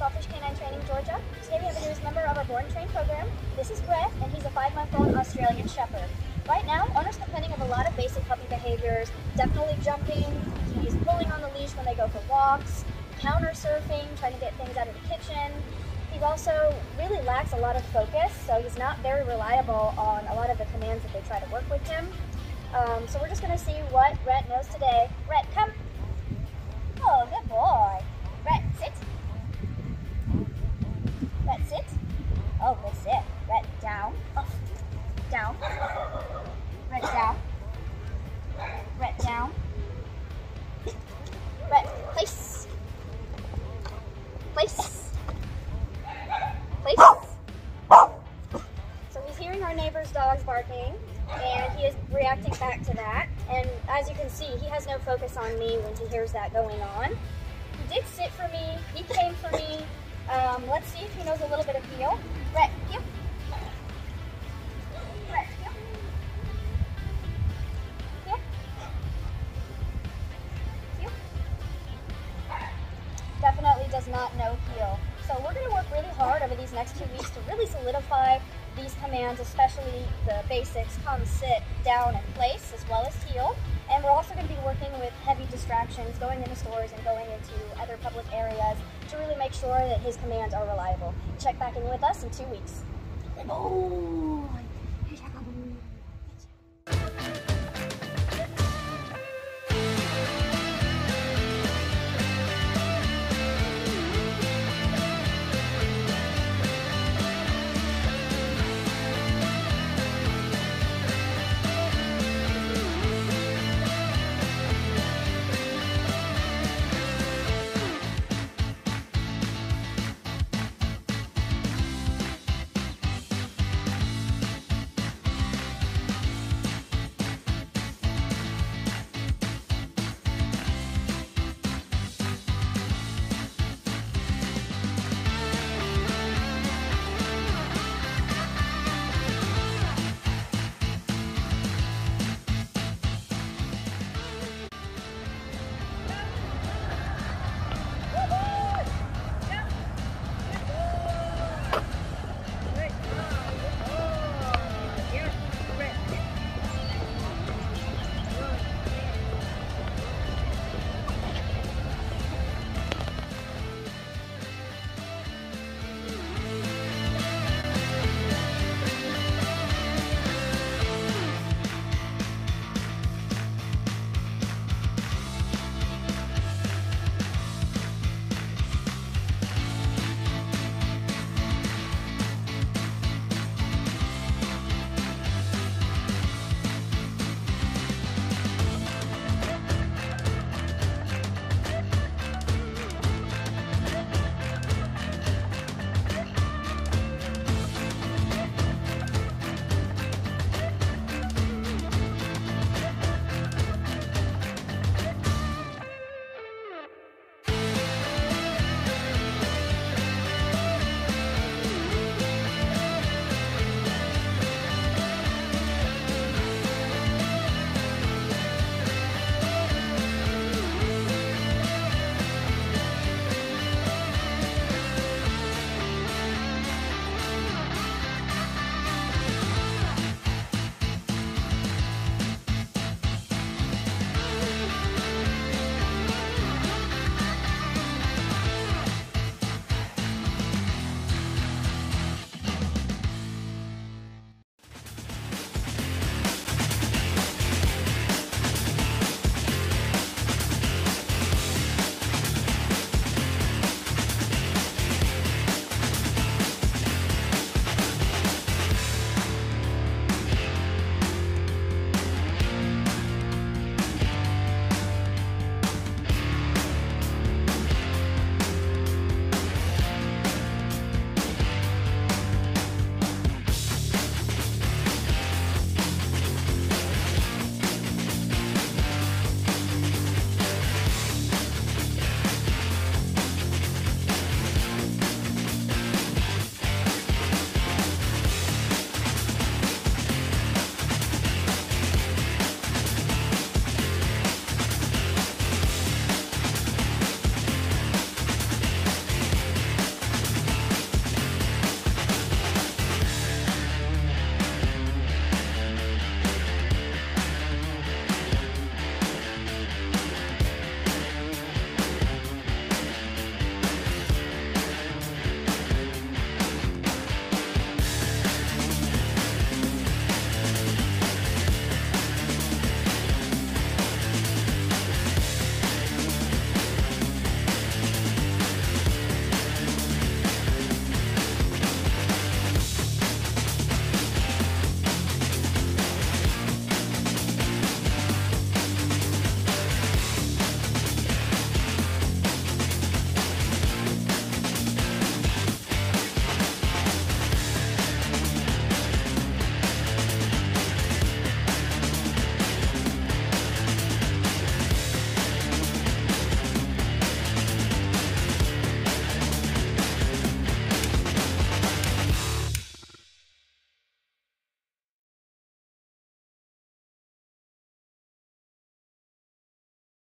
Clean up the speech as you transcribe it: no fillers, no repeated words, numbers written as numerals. Crawfish Canine Training Georgia. Today we have the newest member of our Board and Train program. This is Rhett, and he's a 5-month-old Australian Shepherd. Right now, owners complaining of a lot of basic puppy behaviors, definitely jumping, he's pulling on the leash when they go for walks, counter surfing, trying to get things out of the kitchen. He also really lacks a lot of focus, so he's not very reliable on a lot of the commands that they try to work with him. So we're just going to see what Rhett knows today. Rhett, come. Oh, good boy. Rhett, sit. Rhett, sit. Oh, good sit. Rhett, down. Oh, down. Rhett, down. Rhett, down. Rhett, place. Place. Place. So he's hearing our neighbor's dogs barking, and he is reacting back to that. And as you can see, he has no focus on me when he hears that going on. He did sit for me. He came for me. Let's see if he knows a little bit of heel. Rhett, heel. Rhett, heel. Heel. Heel. Definitely does not know heel. So we're going to work really hard over these next 2 weeks to really solidify these commands, especially the basics, come, sit, down, and place, as well as heel. And we're also going to be working with heavy distractions, going into stores and going into other public areas to really make sure that his commands are reliable. Check back in with us in 2 weeks. Oh.